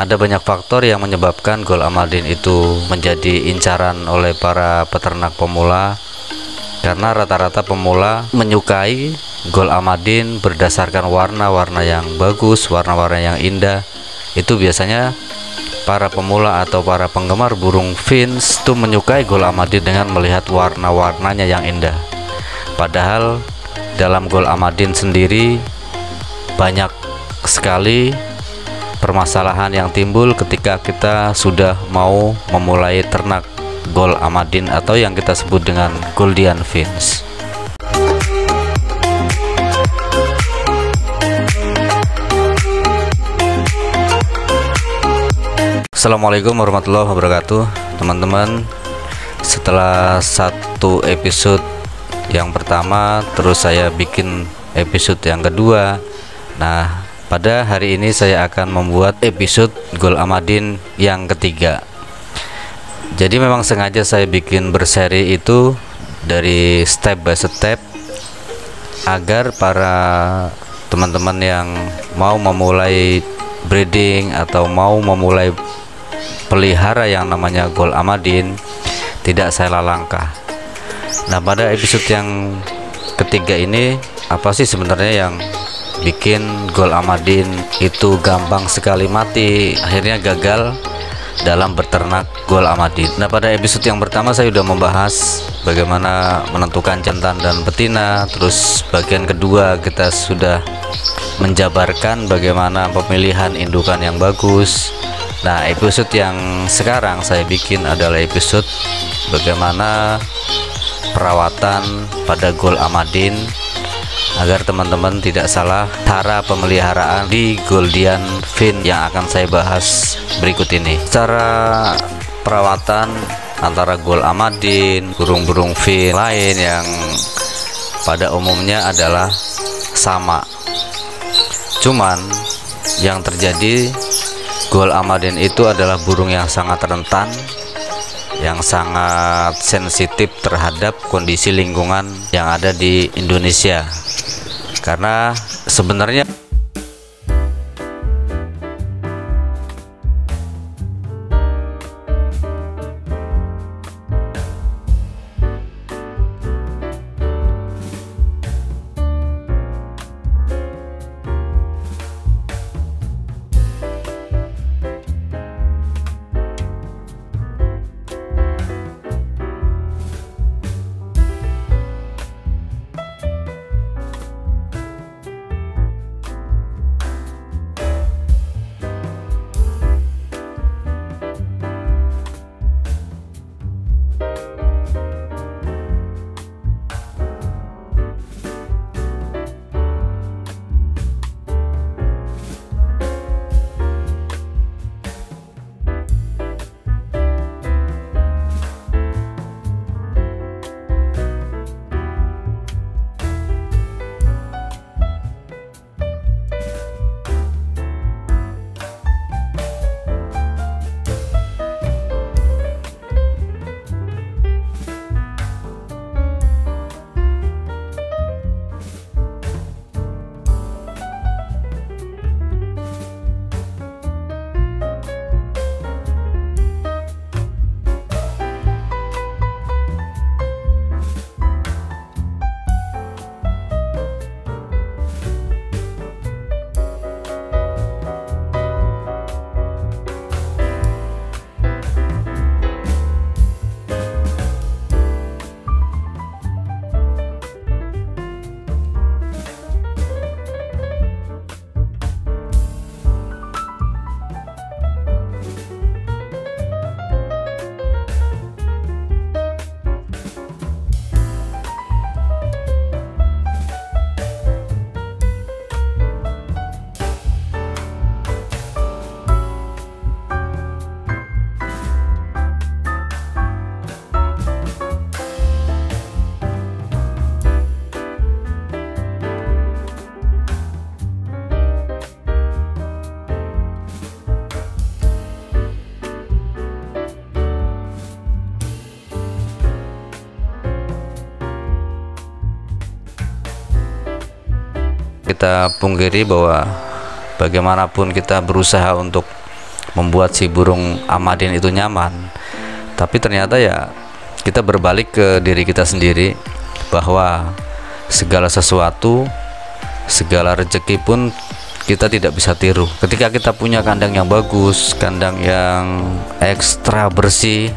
Ada banyak faktor yang menyebabkan Gould Amadin itu menjadi incaran oleh para peternak pemula, karena rata-rata pemula menyukai Gould Amadin berdasarkan warna-warna yang bagus, warna-warna yang indah. Itu biasanya para pemula atau para penggemar burung fins itu menyukai Gould Amadin dengan melihat warna-warnanya yang indah. Padahal dalam Gould Amadin sendiri banyak sekali permasalahan yang timbul ketika kita sudah mau memulai ternak Gould Amadin atau yang kita sebut dengan Gouldian fins. Assalamualaikum warahmatullahi wabarakatuh teman-teman. Setelah satu episode yang pertama, terus saya bikin episode yang kedua. Nah, pada hari ini saya akan membuat episode Gould Amadin yang ketiga. Jadi memang sengaja saya bikin berseri itu dari step by step, agar para teman-teman yang mau memulai breeding atau mau memulai pelihara yang namanya Gould Amadin tidak salah langkah. Nah, pada episode yang ketiga ini, apa sih sebenarnya yang bikin Gould Amadin itu gampang sekali mati, akhirnya gagal dalam beternak Gould Amadin? Nah, pada episode yang pertama saya sudah membahas bagaimana menentukan jantan dan betina. Terus bagian kedua kita sudah menjabarkan bagaimana pemilihan indukan yang bagus. Nah, episode yang sekarang saya bikin adalah episode bagaimana perawatan pada Gould Amadin agar teman-teman tidak salah cara pemeliharaan di Gouldian fins yang akan saya bahas berikut ini. Cara perawatan antara Gould Amadin, burung-burung fins lain yang pada umumnya adalah sama, cuman yang terjadi Gould Amadin itu adalah burung yang sangat rentan, yang sangat sensitif terhadap kondisi lingkungan yang ada di Indonesia. Karena sebenarnya kita pungkiri bahwa bagaimanapun kita berusaha untuk membuat si burung Amadin itu nyaman. Tapi ternyata ya kita berbalik ke diri kita sendiri, bahwa segala sesuatu, segala rezeki pun kita tidak bisa tiru. Ketika kita punya kandang yang bagus, kandang yang ekstra bersih,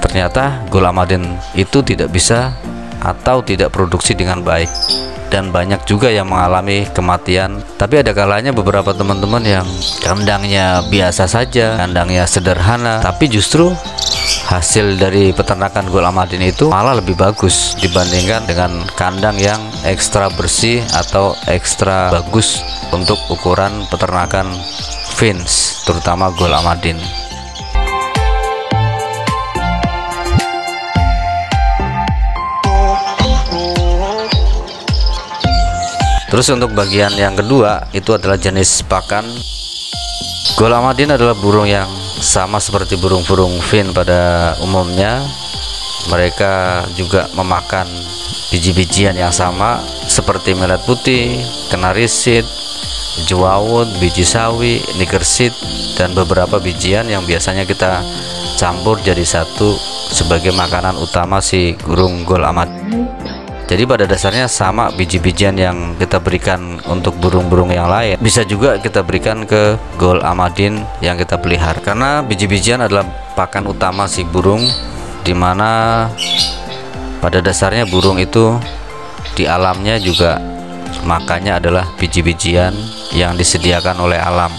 ternyata Gould Amadin itu tidak bisa atau tidak produksi dengan baik, dan banyak juga yang mengalami kematian. Tapi ada kalanya beberapa teman-teman yang kandangnya biasa saja, kandangnya sederhana, tapi justru hasil dari peternakan Gould Amadin itu malah lebih bagus dibandingkan dengan kandang yang ekstra bersih atau ekstra bagus untuk ukuran peternakan Finch, terutama Gould Amadin. Terus untuk bagian yang kedua itu adalah jenis pakan. Gould Amadin adalah burung yang sama seperti burung-burung fin pada umumnya, mereka juga memakan biji-bijian yang sama seperti millet putih, kenari seed, jewawut, biji sawi, niger seed, dan beberapa bijian yang biasanya kita campur jadi satu sebagai makanan utama si burung Gould Amadin. Jadi pada dasarnya sama biji-bijian yang kita berikan untuk burung-burung yang lain, bisa juga kita berikan ke Gould Amadin yang kita pelihara, karena biji-bijian adalah pakan utama si burung, dimana pada dasarnya burung itu di alamnya juga makannya adalah biji-bijian yang disediakan oleh alam.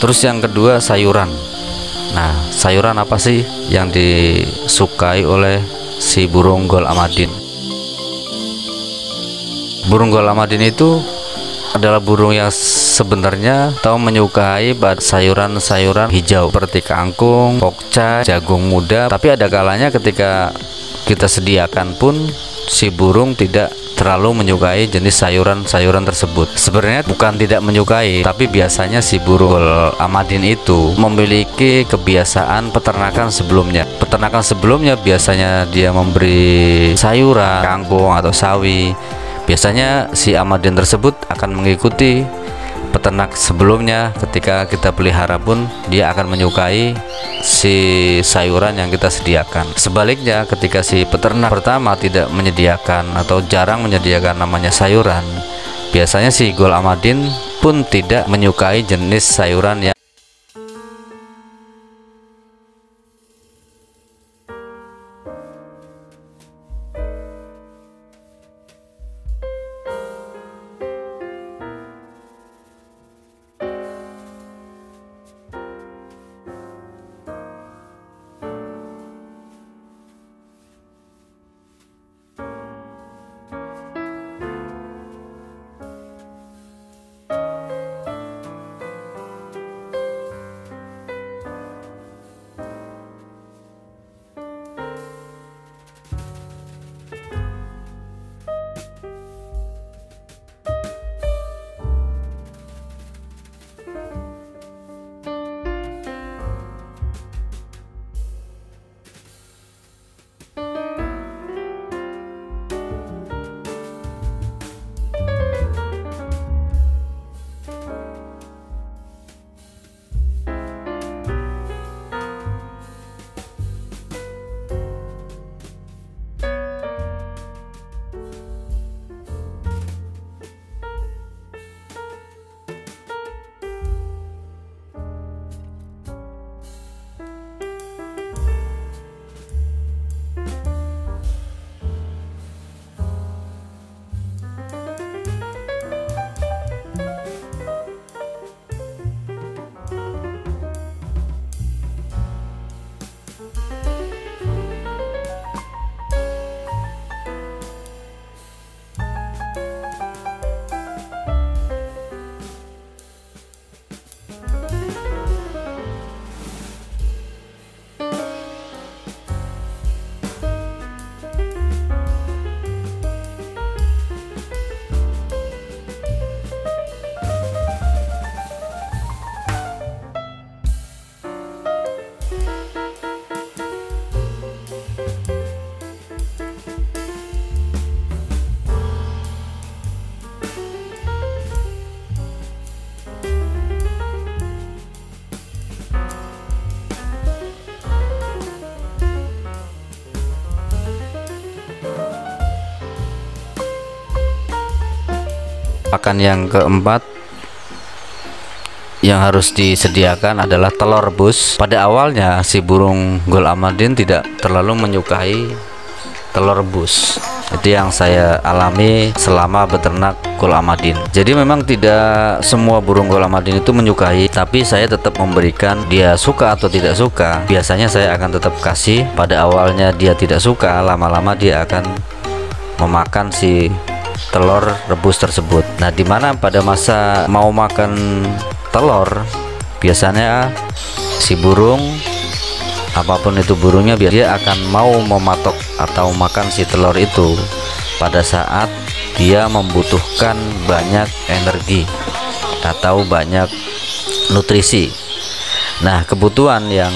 Terus yang kedua, sayuran. Nah, sayuran apa sih yang disukai oleh si burung Gould Amadin? Burung Gould Amadin itu adalah burung yang sebenarnya tahu menyukai sayuran-sayuran hijau seperti kangkung, kokca, jagung muda. Tapi ada kalanya ketika kita sediakan pun si burung tidak terlalu menyukai jenis sayuran-sayuran tersebut. Sebenarnya bukan tidak menyukai, tapi biasanya si burung Gould Amadin itu memiliki kebiasaan peternakan sebelumnya. Peternakan sebelumnya biasanya dia memberi sayuran, kangkung atau sawi. Biasanya si Amadin tersebut akan mengikuti peternak sebelumnya. Ketika kita pelihara pun dia akan menyukai si sayuran yang kita sediakan. Sebaliknya, ketika si peternak pertama tidak menyediakan atau jarang menyediakan namanya sayuran, biasanya si Gould Amadin pun tidak menyukai jenis sayuran yang Pakan yang keempat yang harus disediakan adalah telur rebus. Pada awalnya si burung Gould Amadin tidak terlalu menyukai telur rebus. Itu yang saya alami selama beternak Gould Amadin. Jadi memang tidak semua burung Gould Amadin itu menyukai, tapi saya tetap memberikan dia suka atau tidak suka. Biasanya saya akan tetap kasih. Pada awalnya dia tidak suka, lama-lama dia akan memakan si telur rebus tersebut. Nah, dimana pada masa mau makan telur, biasanya si burung, apapun itu burungnya, dia akan mau mematok atau makan si telur itu pada saat dia membutuhkan banyak energi atau banyak nutrisi. Nah, kebutuhan yang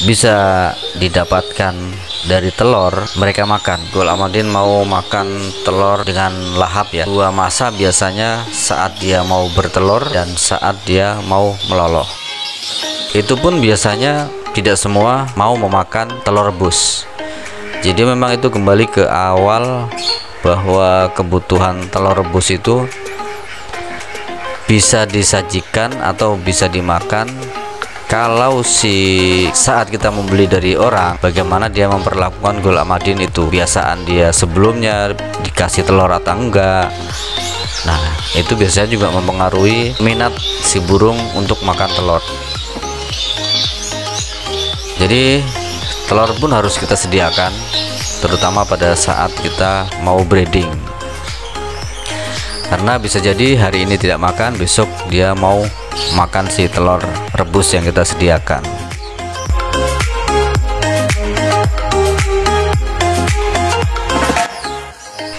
bisa didapatkan dari telur mereka makan. Gould Amadin mau makan telur dengan lahap ya, dua masa biasanya, saat dia mau bertelur dan saat dia mau meloloh. Itu pun biasanya tidak semua mau memakan telur rebus. Jadi memang itu kembali ke awal, bahwa kebutuhan telur rebus itu bisa disajikan atau bisa dimakan. Kalau saat kita membeli dari orang, bagaimana dia memperlakukan Gould Amadin itu, biasaan dia sebelumnya dikasih telur atau enggak. Nah, itu biasanya juga mempengaruhi minat si burung untuk makan telur. Jadi telur pun harus kita sediakan, terutama pada saat kita mau breeding. Karena bisa jadi hari ini tidak makan, besok dia mau makan si telur rebus yang kita sediakan.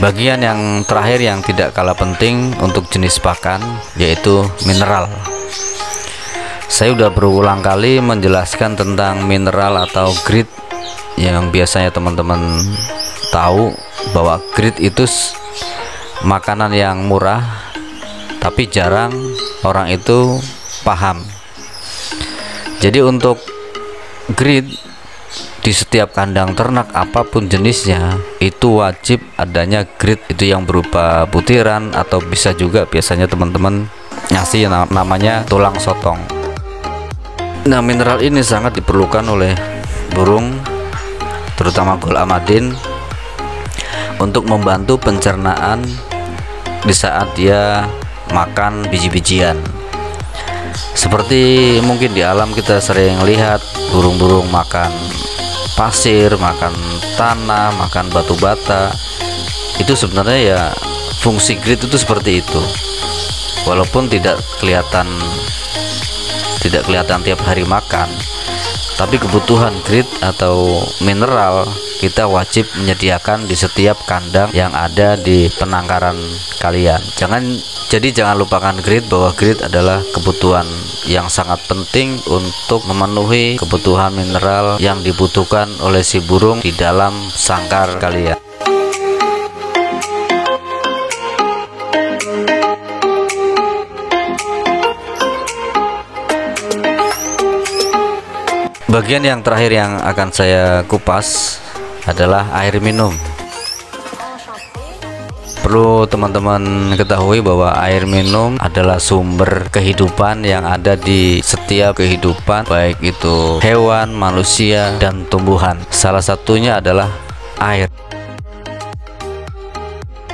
Bagian yang terakhir yang tidak kalah penting untuk jenis pakan yaitu mineral. Saya sudah berulang kali menjelaskan tentang mineral atau grit, yang biasanya teman-teman tahu bahwa grit itu makanan yang murah, tapi jarang orang itu paham. Jadi untuk grit di setiap kandang ternak apapun jenisnya, itu wajib adanya grit, itu yang berupa butiran atau bisa juga biasanya teman-teman ngasih namanya tulang sotong. Nah, mineral ini sangat diperlukan oleh burung, terutama Gould Amadin, untuk membantu pencernaan di saat dia makan biji-bijian. Seperti mungkin di alam kita sering lihat burung-burung makan pasir, makan tanah, makan batu bata. Itu sebenarnya ya fungsi grit itu seperti itu. Walaupun tidak kelihatan tiap hari makan, tapi kebutuhan grit atau mineral kita wajib menyediakan di setiap kandang yang ada di penangkaran kalian. Jangan lupakan grit, bahwa grit adalah kebutuhan yang sangat penting untuk memenuhi kebutuhan mineral yang dibutuhkan oleh si burung di dalam sangkar kalian. Bagian yang terakhir yang akan saya kupas adalah air minum. Perlu teman-teman ketahui bahwa air minum adalah sumber kehidupan yang ada di setiap kehidupan, baik itu hewan, manusia, dan tumbuhan. Salah satunya adalah air.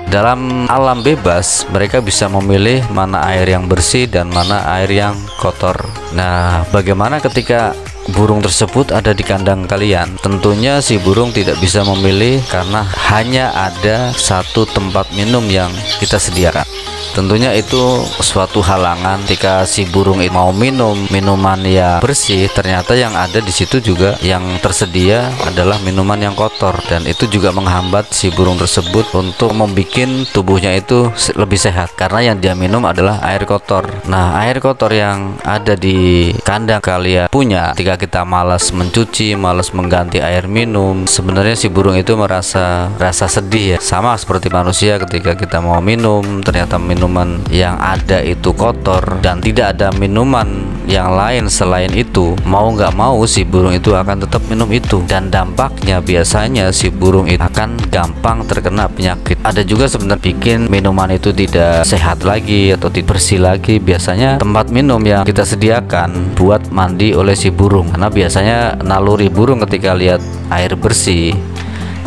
Dalam alam bebas, mereka bisa memilih mana air yang bersih dan mana air yang kotor. Nah, bagaimana ketika burung tersebut ada di kandang kalian? Tentunya si burung tidak bisa memilih karena hanya ada satu tempat minum yang kita sediakan. Tentunya itu suatu halangan ketika si burung mau minum minuman yang bersih, ternyata yang ada di situ juga yang tersedia adalah minuman yang kotor, dan itu juga menghambat si burung tersebut untuk membuat tubuhnya itu lebih sehat, karena yang dia minum adalah air kotor. Nah, air kotor yang ada di kandang kalian punya, ketika kita malas mencuci, malas mengganti air minum, sebenarnya si burung itu merasa sedih ya. Sama seperti manusia, ketika kita mau minum ternyata minum minuman yang ada itu kotor dan tidak ada minuman yang lain selain itu, mau nggak mau si burung itu akan tetap minum itu, dan dampaknya biasanya si burung itu akan gampang terkena penyakit. Ada juga sebenarnya bikin minuman itu tidak sehat lagi atau tidak bersih lagi, biasanya tempat minum yang kita sediakan buat mandi oleh si burung, karena biasanya naluri burung ketika lihat air bersih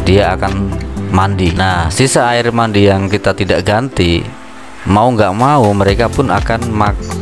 dia akan mandi. Nah, sisa air mandi yang kita tidak ganti, mau nggak mau mereka pun akan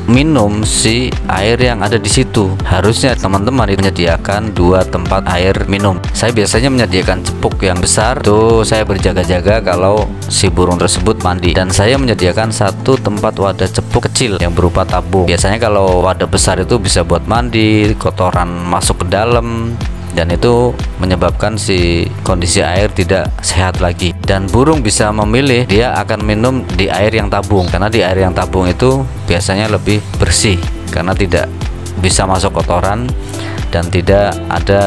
minum si air yang ada di situ. Harusnya teman-teman menyediakan dua tempat air minum. Saya biasanya menyediakan cepuk yang besar, tuh saya berjaga-jaga kalau si burung tersebut mandi, dan saya menyediakan satu tempat wadah cepuk kecil yang berupa tabung. Biasanya kalau wadah besar itu bisa buat mandi, kotoran masuk ke dalam, dan itu menyebabkan si kondisi air tidak sehat lagi. Dan burung bisa memilih dia akan minum di air yang tabung, karena di air yang tabung itu biasanya lebih bersih karena tidak bisa masuk kotoran dan tidak ada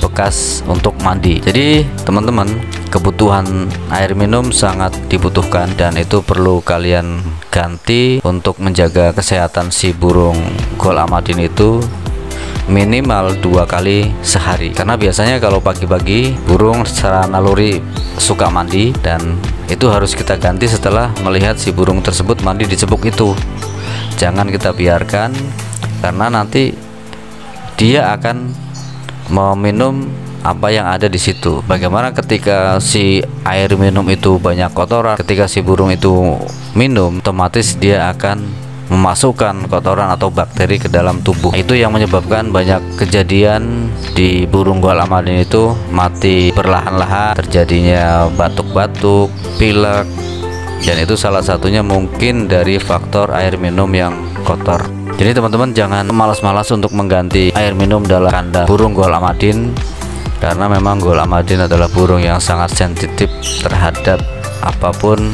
bekas untuk mandi. Jadi teman-teman, kebutuhan air minum sangat dibutuhkan dan itu perlu kalian ganti untuk menjaga kesehatan si burung Gould Amadin itu minimal 2 kali sehari, karena biasanya kalau pagi-pagi burung secara naluri suka mandi, dan itu harus kita ganti setelah melihat si burung tersebut mandi di cepuk itu. Jangan kita biarkan, karena nanti dia akan meminum apa yang ada di situ. Bagaimana ketika si air minum itu banyak kotoran, ketika si burung itu minum otomatis dia akan memasukkan kotoran atau bakteri ke dalam tubuh. Itu yang menyebabkan banyak kejadian di burung Gould Amadin itu mati perlahan-lahan, terjadinya batuk-batuk, pilek, dan itu salah satunya mungkin dari faktor air minum yang kotor. Jadi teman-teman, jangan malas-malas untuk mengganti air minum dalam kandang burung Gould Amadin, karena memang Gould Amadin adalah burung yang sangat sensitif terhadap apapun,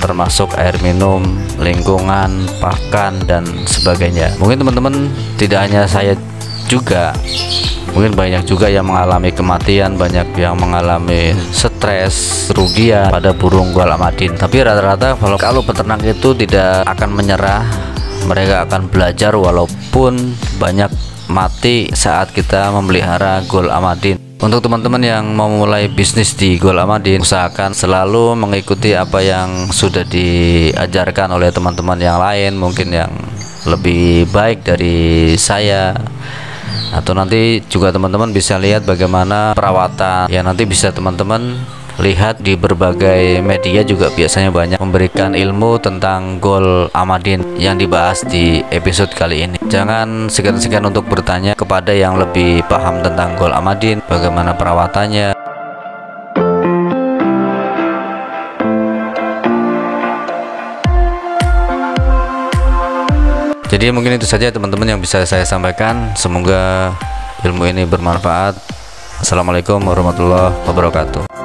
termasuk air minum, lingkungan, pakan, dan sebagainya. Mungkin teman-teman, tidak hanya saya juga, mungkin banyak juga yang mengalami kematian, banyak yang mengalami stres, kerugian pada burung Gould Amadin. Tapi rata-rata kalau peternak itu tidak akan menyerah, mereka akan belajar walaupun banyak mati saat kita memelihara Gould Amadin. Untuk teman-teman yang mau memulai bisnis di Gould Amadin, usahakan selalu mengikuti apa yang sudah diajarkan oleh teman-teman yang lain, mungkin yang lebih baik dari saya, atau nanti juga teman-teman bisa lihat bagaimana perawatan ya, nanti bisa teman-teman lihat di berbagai media juga biasanya banyak memberikan ilmu tentang Gould Amadin yang dibahas di episode kali ini. Jangan segan-segan untuk bertanya kepada yang lebih paham tentang Gould Amadin, bagaimana perawatannya. Jadi mungkin itu saja teman-teman yang bisa saya sampaikan. Semoga ilmu ini bermanfaat. Assalamualaikum warahmatullahi wabarakatuh.